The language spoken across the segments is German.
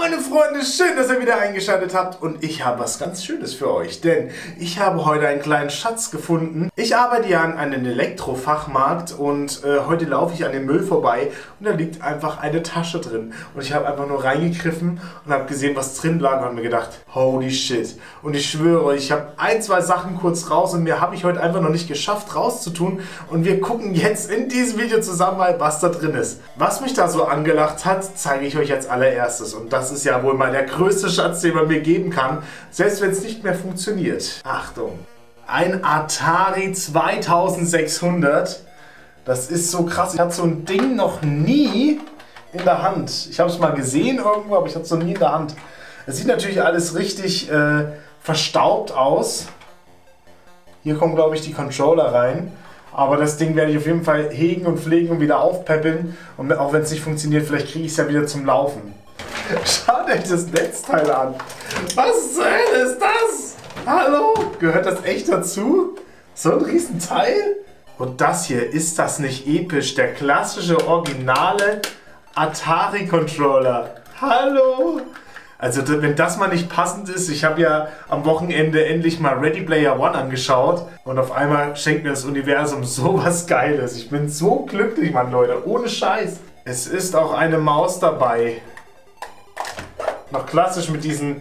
Meine Freunde, schön, dass ihr wieder eingeschaltet habt und ich habe was ganz Schönes für euch, denn ich habe heute einen kleinen Schatz gefunden. Ich arbeite ja an einem Elektrofachmarkt und heute laufe ich an dem Müll vorbei und da liegt einfach eine Tasche drin und ich habe einfach nur reingegriffen und habe gesehen, was drin lag und habe mir gedacht, holy shit. Und ich schwöre, ich habe ein, zwei Sachen kurz raus und mir habe ich heute einfach noch nicht geschafft rauszutun und wir gucken jetzt in diesem Video zusammen mal, was da drin ist. Was mich da so angelacht hat, zeige ich euch als allererstes und das ist ja wohl mal der größte Schatz, den man mir geben kann, selbst wenn es nicht mehr funktioniert. Achtung! Ein Atari 2600. Das ist so krass. Ich hatte so ein Ding noch nie in der Hand. Ich habe es mal gesehen irgendwo, aber ich hatte es noch nie in der Hand. Es sieht natürlich alles richtig verstaubt aus. Hier kommen, glaube ich, die Controller rein. Aber das Ding werde ich auf jeden Fall hegen und pflegen und wieder aufpäppeln. Und auch wenn es nicht funktioniert, vielleicht kriege ich es ja wieder zum Laufen. Schaut euch das Netzteil an. Was zur Hölle ist das? Hallo? Gehört das echt dazu? So ein Riesenteil? Und das hier, ist das nicht episch? Der klassische, originale Atari-Controller. Hallo? Also wenn das mal nicht passend ist, ich habe ja am Wochenende endlich mal Ready Player One angeschaut und auf einmal schenkt mir das Universum sowas Geiles. Ich bin so glücklich, Mann, Leute. Ohne Scheiß. Es ist auch eine Maus dabei. Noch klassisch mit diesen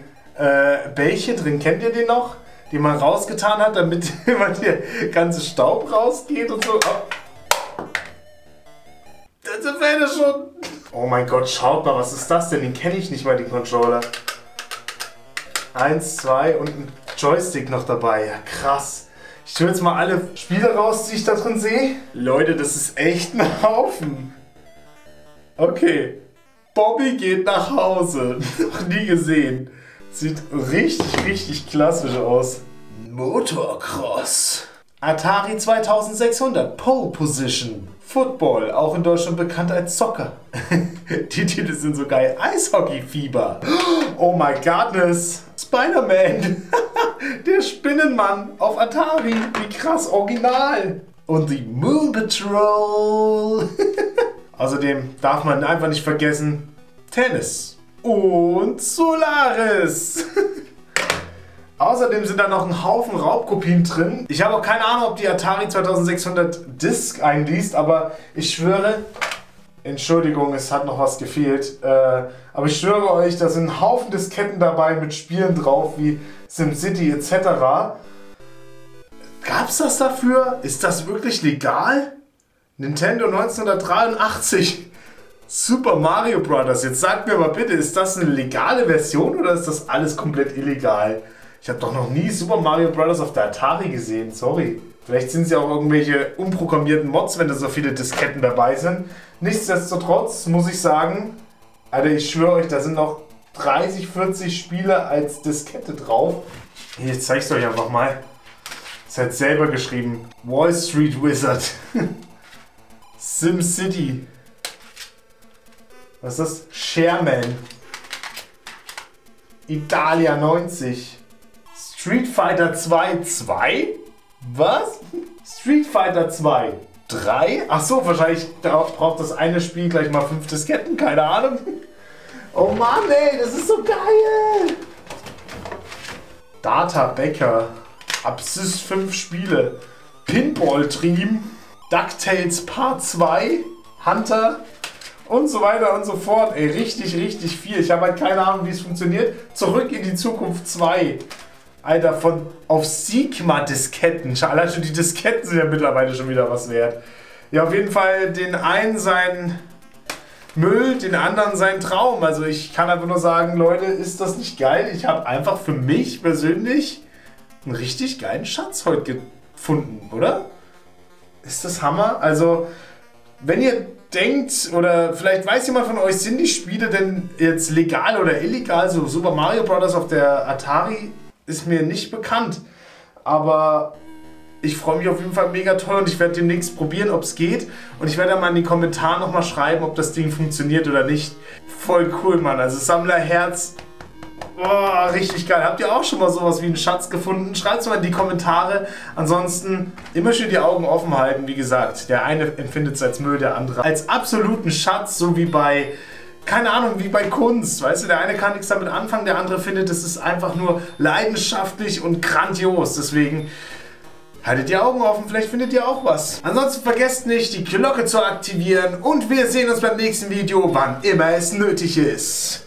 Bällchen drin. Kennt ihr den noch? Den man rausgetan hat, damit immer der ganze Staub rausgeht und so. Oh. Das wäre das schon. Oh mein Gott, schaut mal, was ist das denn? Den kenne ich nicht mal, den Controller. 1, 2 und ein Joystick noch dabei. Ja, krass. Ich tue jetzt mal alle Spiele raus, die ich da drin sehe. Leute, das ist echt ein Haufen. Okay. Bobby geht nach Hause. Noch nie gesehen. Sieht richtig, richtig klassisch aus. Motocross. Atari 2600. Pole Position. Football. Auch in Deutschland bekannt als Soccer. Die Titel sind so geil. Eishockey Fieber. Oh my Godness. Spider-Man. Der Spinnenmann auf Atari. Wie krass original. Und die Moon Patrol. Außerdem darf man einfach nicht vergessen, Tennis und Solaris. Außerdem sind da noch ein Haufen Raubkopien drin. Ich habe auch keine Ahnung, ob die Atari 2600 Disc einliest, aber ich schwöre, Entschuldigung, es hat noch was gefehlt, aber ich schwöre euch, da sind ein Haufen Disketten dabei mit Spielen drauf wie SimCity etc. Gab's das dafür? Ist das wirklich legal? Nintendo 1983, Super Mario Bros. Jetzt sagt mir mal bitte, ist das eine legale Version oder ist das alles komplett illegal? Ich habe doch noch nie Super Mario Bros. Auf der Atari gesehen, sorry. Vielleicht sind es ja auch irgendwelche umprogrammierten Mods, wenn da so viele Disketten dabei sind. Nichtsdestotrotz muss ich sagen, Alter, ich schwöre euch, da sind noch 30, 40 Spiele als Diskette drauf. Hier, zeige ich es euch einfach mal. Das hat selber geschrieben. Wall Street Wizard. SimCity. Was ist das? Sherman. Italia 90. Street Fighter 2. 2? Was? Street Fighter 2. 3? Achso, wahrscheinlich braucht das eine Spiel gleich mal 5 Disketten. Keine Ahnung. Oh Mann, ey, das ist so geil. Data Becker. Absys 5 Spiele. Pinball Dream. DuckTales Part 2, Hunter und so weiter und so fort. Ey, richtig, richtig viel. Ich habe halt keine Ahnung, wie es funktioniert. Zurück in die Zukunft 2. Alter, von auf Sigma-Disketten. Allein schon die Disketten sind ja mittlerweile schon wieder was wert. Ja, auf jeden Fall den einen sein Müll, den anderen sein Traum. Also ich kann einfach nur sagen, Leute, ist das nicht geil? Ich habe einfach für mich persönlich einen richtig geilen Schatz heute gefunden, oder? Ist das Hammer? Also, wenn ihr denkt, oder vielleicht weiß jemand von euch, sind die Spiele denn jetzt legal oder illegal? So Super Mario Bros. Auf der Atari ist mir nicht bekannt. Aber ich freue mich auf jeden Fall mega toll und ich werde demnächst probieren, ob es geht. Und ich werde dann mal in die Kommentare nochmal schreiben, ob das Ding funktioniert oder nicht. Voll cool, Mann. Also Sammlerherz. Oh, richtig geil. Habt ihr auch schon mal sowas wie einen Schatz gefunden? Schreibt es mal in die Kommentare. Ansonsten immer schön die Augen offen halten. Wie gesagt, der eine empfindet es als Müll, der andere als absoluten Schatz, so wie bei keine Ahnung, wie bei Kunst, weißt du, der eine kann nichts damit anfangen, der andere findet, es ist einfach nur leidenschaftlich und grandios, deswegen haltet die Augen offen, vielleicht findet ihr auch was. Ansonsten vergesst nicht, die Glocke zu aktivieren und wir sehen uns beim nächsten Video, wann immer es nötig ist.